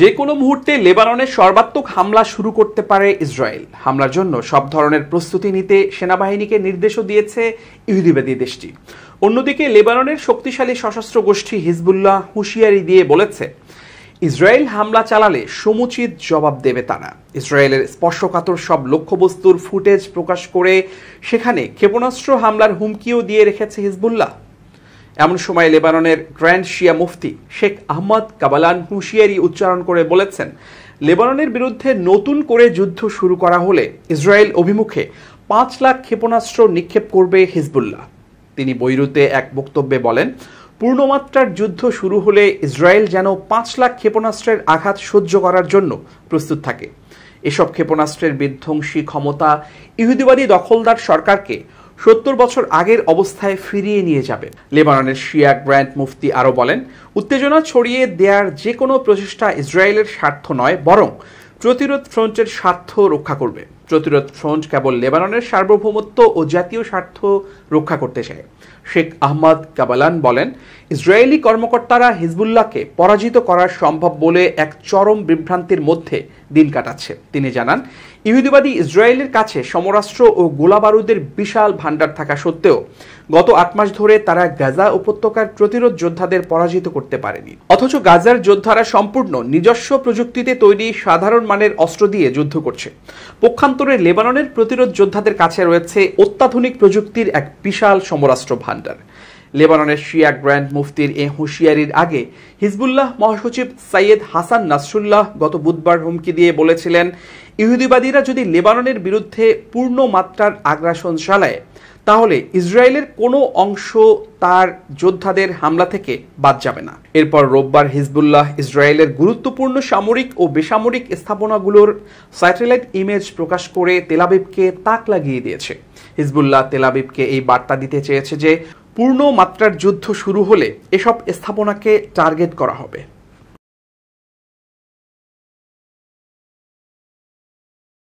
যে কোনো মুহূর্তে লেবাননে সর্বাত্মক হামলা শুরু করতে পারে ইসরায়েল। হামলার জন্য সব ধরনের প্রস্তুতি নিতে সেনাবাহিনীকে নির্দেশও দিয়েছে ইহুদিবাদী দেশটি। অন্যদিকে লেবাননের শক্তিশালী সশস্ত্র গোষ্ঠী হিজবুল্লাহ হুঁশিয়ারি দিয়ে বলেছে, ইসরায়েল হামলা চালালে সমুচিত জবাব দেবে তারা। ইসরায়েলের স্পর্শকাতর সব লক্ষ্যবস্তুর ফুটেজ প্রকাশ করে সেখানে ক্ষেপণাস্ত্র হামলার হুমকিও দিয়ে রেখেছে হিজবুল্লাহ। এমন সময় লেবাননের গ্র্যান্ড শিয়া মুফতি শেখ আহমদ কাবালান হুঁশিয়ারি উচ্চারণ করে বলেছেন, লেবাননের বিরুদ্ধে নতুন করে যুদ্ধ শুরু করা হলে ইসরায়েল অভিমুখে ৫ লাখ ক্ষেপণাস্ত্র নিক্ষেপ করবে হিজবুল্লাহ। তিনি বৈরুতে এক বক্তব্যে বলেন, পূর্ণমাত্রার যুদ্ধ শুরু হলে ইসরায়েল যেন ৫ লাখ ক্ষেপণাস্ত্রের আঘাত সহ্য করার জন্য প্রস্তুত থাকে। এসব ক্ষেপণাস্ত্রের বিধ্বংসী ক্ষমতা ইহুদিবাদী দখলদার সরকারকে ৭০ বছর আগের অবস্থায় ফিরিয়ে নিয়ে যাবে। লেবাননের শিয়া গ্র্যান্ড মুফতি আরও বলেন, উত্তেজনা ছড়িয়ে দেয়ার যে কোনো প্রচেষ্টা ইসরায়েলের স্বার্থ নয়, বরং প্রতিরোধ ফ্রন্টের স্বার্থ রক্ষা করবে। প্রতিরোধ ফ্রন্ট কেবল লেবাননের সার্বভৌমত্ব ও জাতীয় স্বার্থ রক্ষা করতে চায়। শেখ আহমদ কাবালান বলেন, ইসরায়েলি কর্মকর্তারা হিজবুল্লাহকে পরাজিত করা সম্ভব বলে এক চরম বিভ্রান্তির মধ্যে দিন কাটাচ্ছে। তিনি জানান, ইহুদিবাদী ইসরায়েলের কাছে সমরাস্ত্র ও গোলাবারুদের বিশাল ভাণ্ডার থাকা সত্ত্বেও গত ৮ মাস ধরে তারা গাজা উপত্যকার প্রতিরোধ যোদ্ধাদের পরাজিত করতে পারেনি। অথচ গাজার যোদ্ধারা সম্পূর্ণ নিজস্ব প্রযুক্তিতে তৈরি সাধারণ মানের অস্ত্র দিয়ে যুদ্ধ করছে। পক্ষান্তরে লেবাননের প্রতিরোধ যোদ্ধাদের কাছে রয়েছে অত্যাধুনিক প্রযুক্তির এক বিশাল সমরাস্ত্র ভাণ্ডার। লেবাননের শিয়া গ্র্যান্ড মুফতির এ হুঁশিয়ারির আগে হিজবুল্লাহ মহাসচিব সাইয়েদ হাসান নাসরুল্লাহ গত বুধবার হুমকি দিয়ে বলেছিলেন, ইহুদিবাদীরা যদি লেবাননের বিরুদ্ধে পূর্ণ মাত্রার আগ্রাসন চালায় তাহলে ইসরায়েলের কোনো অংশ তার যোদ্ধাদের হামলা থেকে বাদ যাবে না। এরপর রোববার হিজবুল্লাহ ইসরায়েলের গুরুত্বপূর্ণ সামরিক ও বেসামরিক স্থাপনাগুলোর স্যাটেলাইট ইমেজ প্রকাশ করে তেলাভিভকে তাক লাগিয়ে দিয়েছে। হিজবুল্লাহ তেলাভিভকে এই বার্তা দিতে চেয়েছে যে পূর্ণ মাত্রার যুদ্ধ শুরু হলে এসব স্থাপনাকে টার্গেট করা হবে।